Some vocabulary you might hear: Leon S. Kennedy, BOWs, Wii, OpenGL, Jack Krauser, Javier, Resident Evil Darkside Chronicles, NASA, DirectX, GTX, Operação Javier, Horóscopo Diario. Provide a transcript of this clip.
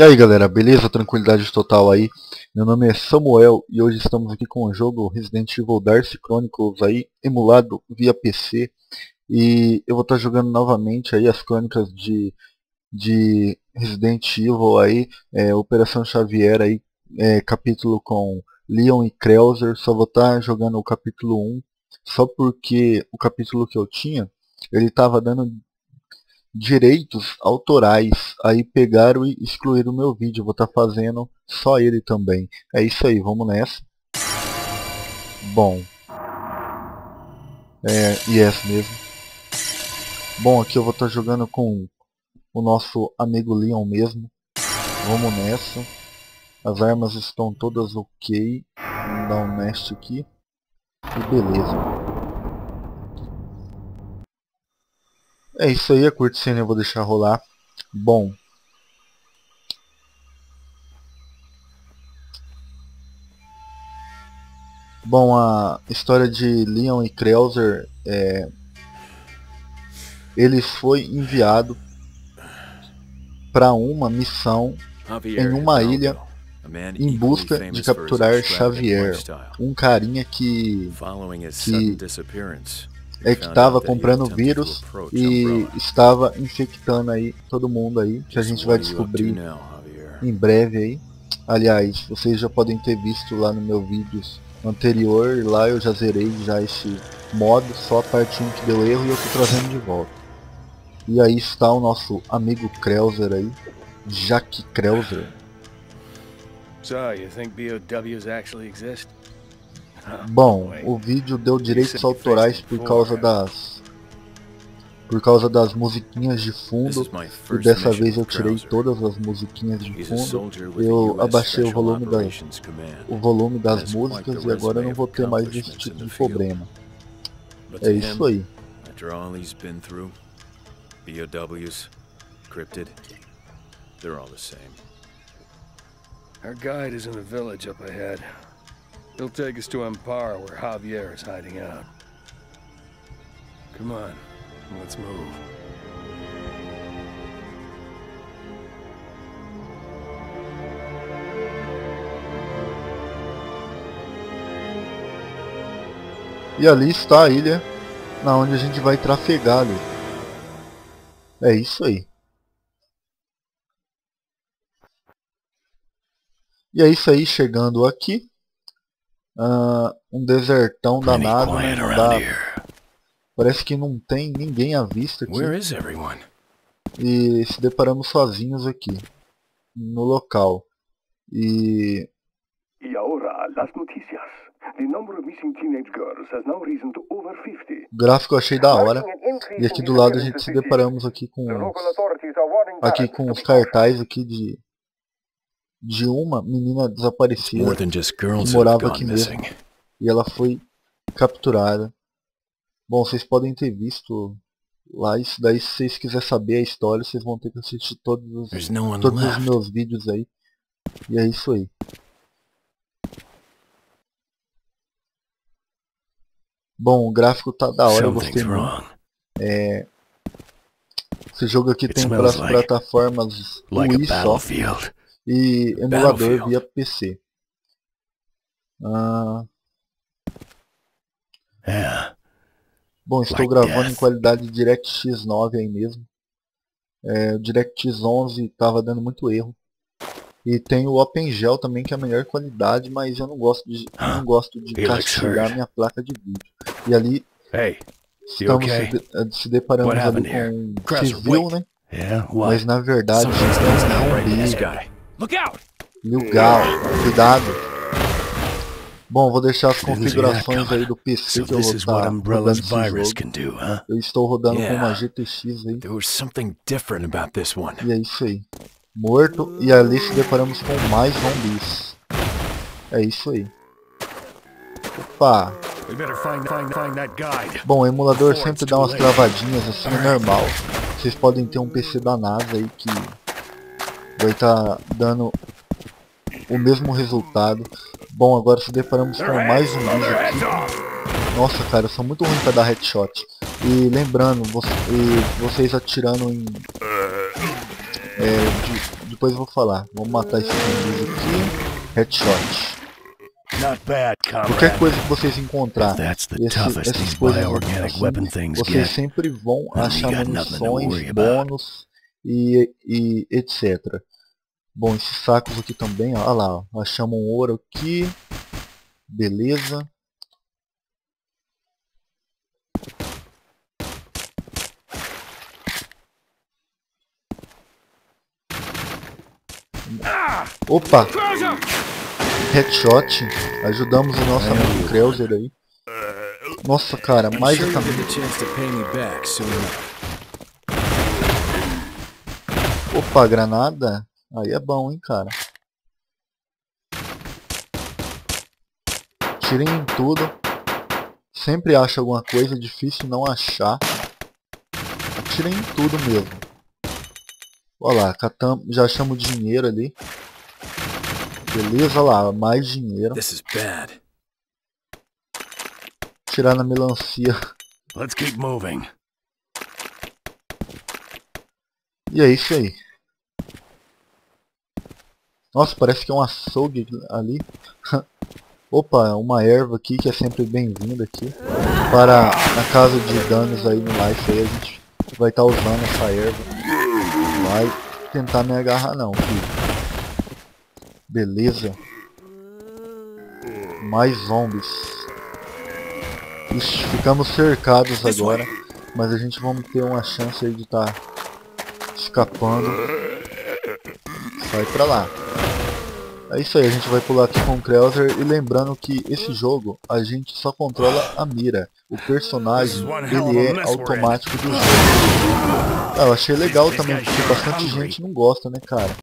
E aí galera, beleza? Tranquilidade total aí. Meu nome é Samuel e hoje estamos aqui com o jogo Resident Evil Darkside Chronicles aí, emulado via PC. E eu vou estar jogando novamente aí as crônicas de Resident Evil aí, Operação Javier aí, capítulo com Leon e Krauser. Só vou estar jogando o capítulo 1, só porque o capítulo que eu tinha, ele estava dando direitos autorais, aí pegaram e excluíram o meu vídeo. Vou estar fazendo só ele também. É isso aí, vamos nessa. Bom, mesmo. Bom, aqui eu vou estar jogando com o nosso amigo Leon mesmo. Vamos nessa. As armas estão todas ok. Vamos dar um nest aqui e beleza. É isso aí, a cutscene eu vou deixar rolar. Bom, a história de Leon e Krauser, ele foi enviado para uma missão em uma ilha em busca de capturar Javier, um carinha que estava comprando vírus e estava infectando aí todo mundo aí, que a gente vai descobrir em breve aí. Aliás, vocês já podem ter visto lá no meu vídeo anterior, lá eu já zerei já esse modo, só a parte 1 que deu erro e eu tô trazendo de volta. E aí está o nosso amigo Krauser aí, Jack Krauser. So, you think BOWs actually exist? Bom, o vídeo deu direitos autorais por causa das musiquinhas de fundo, e dessa vez eu tirei todas as musiquinhas de fundo, eu abaixei o volume das músicas e agora eu não vou ter mais esse tipo de problema. É isso aí. BOWs, cryptid, they're all the same. Our guide is in a village up ahead. He'll take us to Empire, where Javier is hiding out. Come on, let's move. E ali está a ilha, na onde a gente vai trafegar ali. É isso aí. E é isso aí, chegando aqui. Um desertão danado, né? Parece que não tem ninguém à vista aqui. E se deparamos sozinhos aqui no local. E agora, as notícias. The number of missing teenage girls has now risen to over 50. O gráfico eu achei da hora. E aqui do lado a gente se deparamos aqui com os cartazes aqui de uma menina desaparecida que morava aqui mesmo, e ela foi capturada. Bom, vocês podem ter visto lá isso daí. Se vocês quiserem saber a história, vocês vão ter que assistir todos os meus vídeos aí. E é isso aí. Bom, o gráfico tá da hora, eu gostei muito. Esse jogo aqui tem para as plataformas Wii só e emulador via PC. Bom, estou gravando em qualidade DirectX 9 aí mesmo. O DirectX 11 estava dando muito erro. E tem o OpenGL também, que é a melhor qualidade, mas eu não gosto de, castigar minha placa de vídeo. E ali estamos se deparando ali com um civil, né? Mas na verdade Lugar, cuidado. Bom, vou deixar as configurações aí do PC que eu vou estar rodando esse jogo. Eu estou rodando com uma GTX aí. E é isso aí. Morto. E ali se deparamos com mais zumbis. É isso aí. Opa. Bom, o emulador sempre dá umas travadinhas assim, é normal. Vocês podem ter um PC da NASA aí que vai estar dando o mesmo resultado. Bom, agora se deparamos com mais um vídeo aqui. Nossa, cara, eu sou muito ruim pra dar headshot. E lembrando, vocês atirando em depois eu vou falar. Vamos matar esses zumbis aqui. Headshot. Qualquer coisa que vocês encontrarem, essas coisas assim, vocês sempre vão achar munições, bônus e etc. Bom, esses sacos aqui também, ó lá, ó, achamos um ouro aqui. Beleza. Opa! Headshot. Ajudamos o nosso amigo Krauser aí. Nossa, cara, mais um caminho. Opa, granada. Aí é bom, hein, cara. Tirem em tudo. Sempre acha alguma coisa, é difícil não achar. Tirem em tudo mesmo. Olha lá, catamos, já achamos dinheiro ali. Beleza, olha lá, mais dinheiro. Tirar na melancia. Let's keep moving. E é isso aí. Nossa, parece que é um açougue ali. Opa, uma erva aqui que é sempre bem-vinda aqui. Para a casa de danos aí no life, aí a gente vai estar usando essa erva. Vai tentar me agarrar não, filho. Beleza. Mais zombies. Ixi, ficamos cercados agora. Mas a gente vamos ter uma chance aí de estar escapando. Sai pra lá. É isso aí, a gente vai pular aqui com o Krauser. E lembrando que esse jogo, a gente só controla a mira. O personagem, ele é automático do jogo. Ah, eu achei legal também, porque bastante gente não gosta, né, cara?